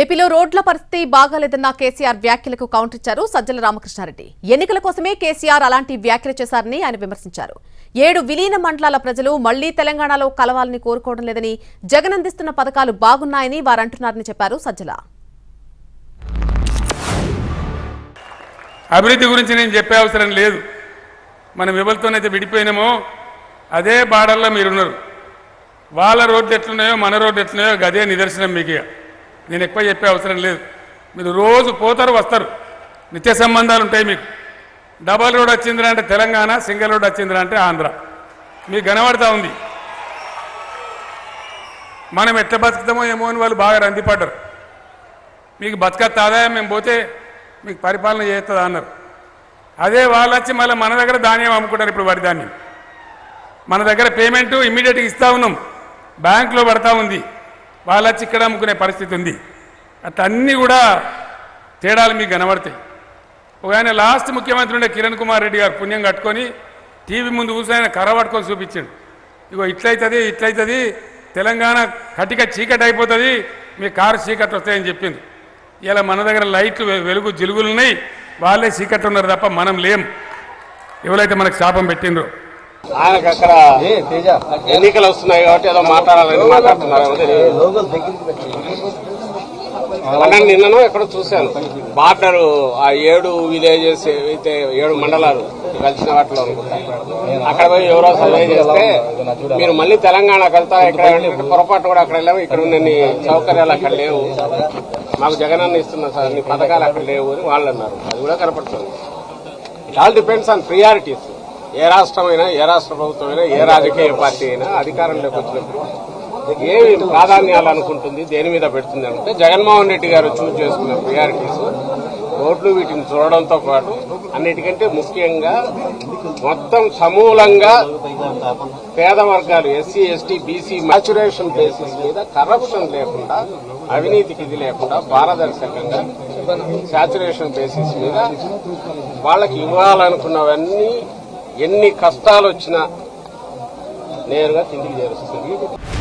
ఏపీలో రోడ్ల పరిస్థితి బాగాలేదన్న కేసీఆర్ వ్యాఖ్యలకు కౌంటర్ ఇచ్చారు సజ్జల రామకృష్ణారెడ్డి. ఎన్నికల కోసమే కేసీఆర్ అలాంటి వ్యాఖ్యలు చేశారని ఆయన విమర్శించారు. 7 విలీన మండలాల ప్రజలు మళ్లీ తెలంగాణలో కలవాలని కోరుకోవడం లేదని, జగన్ అందిస్తున్న పథకాలు బాగున్నాయని వారు అంటున్నారని చెప్పారు సజ్జల. అభివృద్ధి గురించి నేను చెప్పే అవసరం లేదు. మనం ఎవరితోనైతే విడిపోయినామో అదే బార్డర్లో మీరున్నారు. వాళ్ళ రోడ్లు ఎట్లున్నాయో మన రోడ్లు ఎట్లున్నాయో అదే నిదర్శనం. మీకు నేను ఎక్కువ చెప్పే అవసరం లేదు. మీరు రోజు పోతారు వస్తారు, నిత్య సంబంధాలు ఉంటాయి. మీకు డబల్ రోడ్ వచ్చిందిరా అంటే తెలంగాణ, సింగిల్ రోడ్ వచ్చిందిరా అంటే ఆంధ్ర. మీకు కనబడతా ఉంది మనం ఎట్లా బతుకుతామో ఏమో అని వాళ్ళు బాగా రందిపడ్డారు. మీకు బతకత్త ఆదాయం మేము పోతే మీకు పరిపాలన చేస్తుందా అన్నారు. అదే వాళ్ళు వచ్చి మళ్ళీ మన దగ్గర ధాన్యం అమ్ముకుంటారు. ఇప్పుడు వరి ధాన్యం మన దగ్గర పేమెంటు ఇమ్మీడియట్గా ఇస్తూ ఉన్నాం, బ్యాంకులో పడతా ఉంది. వాళ్ళ చిక్కడ అమ్ముకునే పరిస్థితి ఉంది. అట్లా అన్నీ కూడా తేడాలు మీకు కనబడతాయి. ఒక ఆయన లాస్ట్ ముఖ్యమంత్రి ఉండే కిరణ్ కుమార్ రెడ్డి గారు పుణ్యం కట్టుకొని టీవీ ముందు కూర్చొని ఆయన కర్ర పట్టుకొని చూపించాడు. ఇగో ఇట్లయితుంది ఇట్లయితుంది, తెలంగాణ కటిక చీకటి అయిపోతుంది, మీ కారు చీకట్లు వస్తాయని చెప్పింది. ఇలా మన దగ్గర లైట్లు వెలుగు జిలుగులు ఉన్నాయి, వాళ్ళే చీకట్లు ఉన్నారు తప్ప మనం లేం. ఎవరైతే మనకు శాపం పెట్టిండ్రో ఆయనకు అక్కడ ఎన్నికలు వస్తున్నాయి కాబట్టి ఏదో మాట్లాడాలని మాట్లాడుతున్నారు. అలాగే నిన్నను ఎక్కడో చూశాను, బార్డరు ఆ 7 విలేజెస్ అయితే 7 మండలాలు కలిసిన వాటిలో అక్కడ పోయి ఎవరో సర్వే చేస్తే మీరు మళ్ళీ తెలంగాణకు వెళ్తా ఇక్కడ పొరపాటు కూడా అక్కడ వెళ్ళాము, ఇక్కడ ఉన్న సౌకర్యాలు అక్కడ లేవు, మాకు జగనన్న ఇస్తున్నా సార్ నీ పథకాలు అక్కడ లేవు అని వాళ్ళు అన్నారు. అది కూడా కనపడుతుంది. It all depends on priorities. ఏ రాష్ట్రమైనా, ఏ రాష్ట్ర ప్రభుత్వమైనా, ఏ రాజకీయ పార్టీ అయినా అధికారంలోకి వచ్చినప్పుడు ఏమి ప్రాధాన్యాలు అనుకుంటుంది, దేని మీద పెడుతుంది అంటే జగన్మోహన్ రెడ్డి గారు చూస్ చేసుకున్న ప్రియారిటీస్ ఓట్లు వీటిని చూడడంతో పాటు అన్నిటికంటే ముఖ్యంగా మొత్తం సమూలంగా పేద వర్గాలు SC ST BC maturation basis మీద కరప్షన్ లేకుండా, అవినీతికి ఇది లేకుండా, పారదర్శకంగా శాచురేషన్ బేసిస్ మీద వాళ్ళకి ఇవ్వాలనుకున్నవన్నీ ఎన్ని కష్టాలు వచ్చినా నేరుగా కిందికి చేరుస్తుంది.